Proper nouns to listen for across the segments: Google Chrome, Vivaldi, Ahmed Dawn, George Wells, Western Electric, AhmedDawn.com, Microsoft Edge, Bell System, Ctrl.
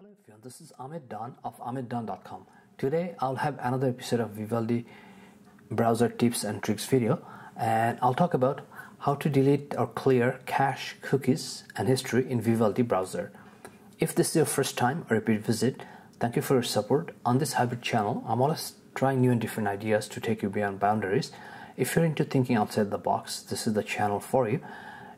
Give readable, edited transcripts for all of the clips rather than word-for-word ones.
Hello everyone, this is Ahmed Dawn of AhmedDawn.com. Today I'll have another episode of Vivaldi browser tips and tricks video, and I'll talk about how to delete or clear cache, cookies and history in Vivaldi browser. If this is your first time or repeat visit, thank you for your support. On this hybrid channel, I'm always trying new and different ideas to take you beyond boundaries. If you're into thinking outside the box, this is the channel for you.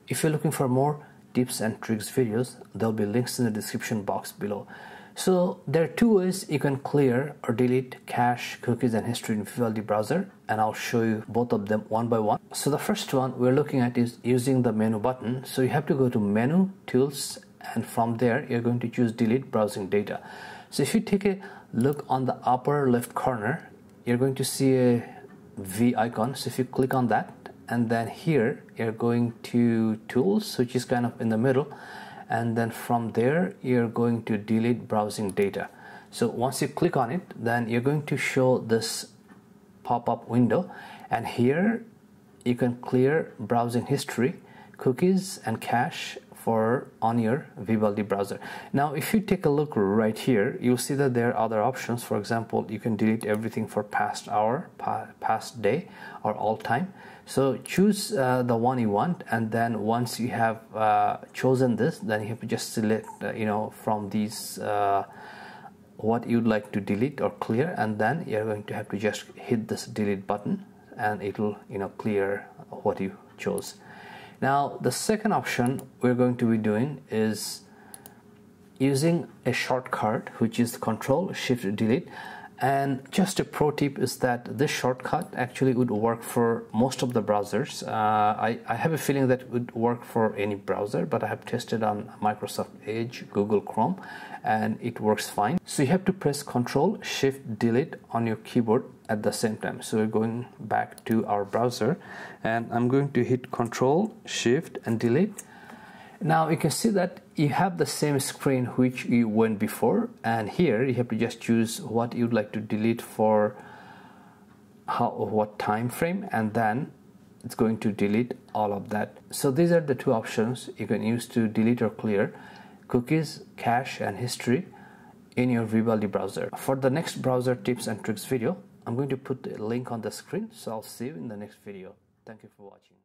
If you're looking for more tips and tricks videos, there'll be links in the description box below. So there are two ways you can clear or delete cache, cookies and history in Vivaldi browser, and I'll show you both of them one by one. So the first one we're looking at is using the menu button. So you have to go to menu, tools, and from there you're going to choose delete browsing data. So if you take a look on the upper left corner, you're going to see a V icon. So if you click on that, and then here you're going to tools, which is kind of in the middle, and then from there you're going to delete browsing data. So once you click on it, then you're going to show this pop-up window, and here you can clear browsing history, cookies and cache for on your Vivaldi browser. Now if you take a look right here, you'll see that there are other options. For example, you can delete everything for past hour, past day, or all time. So choose the one you want, and then once you have chosen this, then you have to just select from these what you'd like to delete or clear, and then you're going to have to just hit this delete button, and it'll clear what you chose. Now the second option we're going to be doing is using a shortcut, which is Control Shift Delete. And just a pro tip is that this shortcut actually would work for most of the browsers. I have a feeling that it would work for any browser, but I have tested on Microsoft Edge, Google Chrome, and it works fine. So you have to press Control Shift Delete on your keyboard at the same time. So we're going back to our browser, and I'm going to hit Control Shift and Delete. Now you can see that you have the same screen which you went before, and here you have to just choose what you'd like to delete for what time frame, and then it's going to delete all of that. So these are the two options you can use to delete or clear cookies, cache and history in your Vivaldi browser. For the next browser tips and tricks video, I'm going to put a link on the screen, so I'll see you in the next video. Thank you for watching.